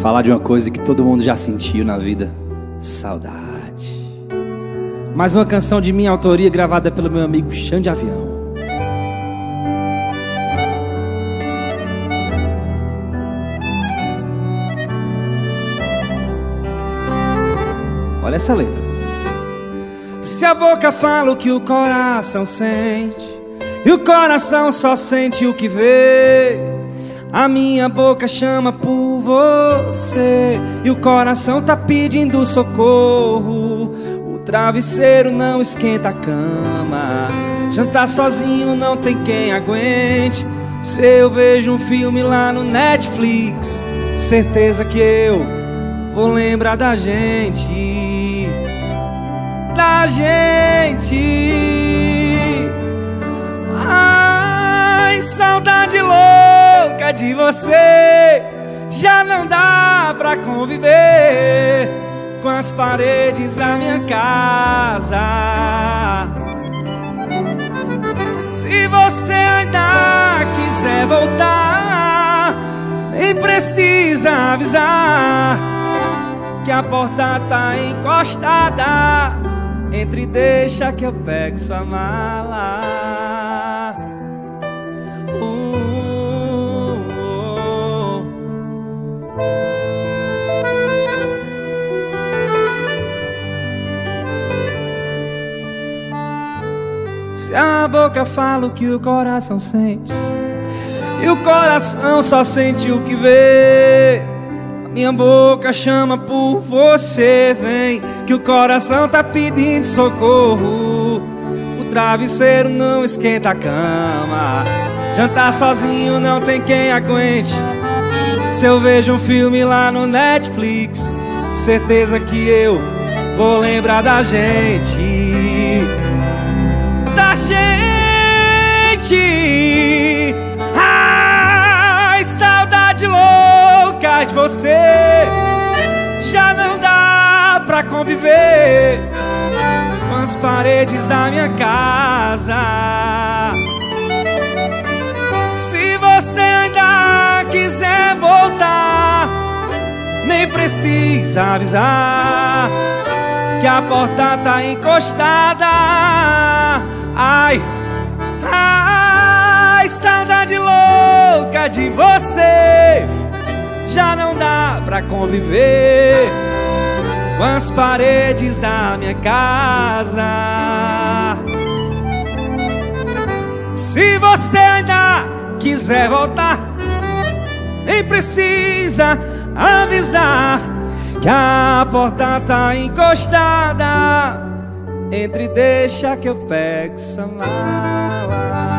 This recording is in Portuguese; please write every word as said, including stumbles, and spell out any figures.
falar de uma coisa que todo mundo já sentiu na vida: saudade. Mais uma canção de minha autoria, gravada pelo meu amigo Xande Avião. Olha essa letra. Se a boca fala o que o coração sente, e o coração só sente o que vê, a minha boca chama por você, e o coração tá pedindo socorro. O travesseiro não esquenta a cama, jantar sozinho não tem quem aguente. Se eu vejo um filme lá no Netflix, certeza que eu vou lembrar da gente, da gente. Ai, saudade louca de você, já não dá pra conviver com as paredes da minha casa. Se você ainda quiser voltar, nem precisa avisar que a porta tá encostada. Entre e deixa que eu pego sua mala. uh, uh, uh. Se a boca fala o que o coração sente, e o coração só sente o que vê, minha boca chama por você, vem, que o coração tá pedindo socorro. O travesseiro não esquenta a cama, jantar sozinho não tem quem aguente. Se eu vejo um filme lá no Netflix, certeza que eu vou lembrar da gente, da gente. Ai, saudade louca de você, já não dá pra conviver com as paredes da minha casa. Se você ainda quiser voltar, nem precisa avisar que a porta tá encostada. Ai, ai, saudade louca de você, já não dá pra conviver com as paredes da minha casa. Se você ainda quiser voltar, nem precisa avisar que a porta tá encostada. Entre e deixa que eu pego sua mala.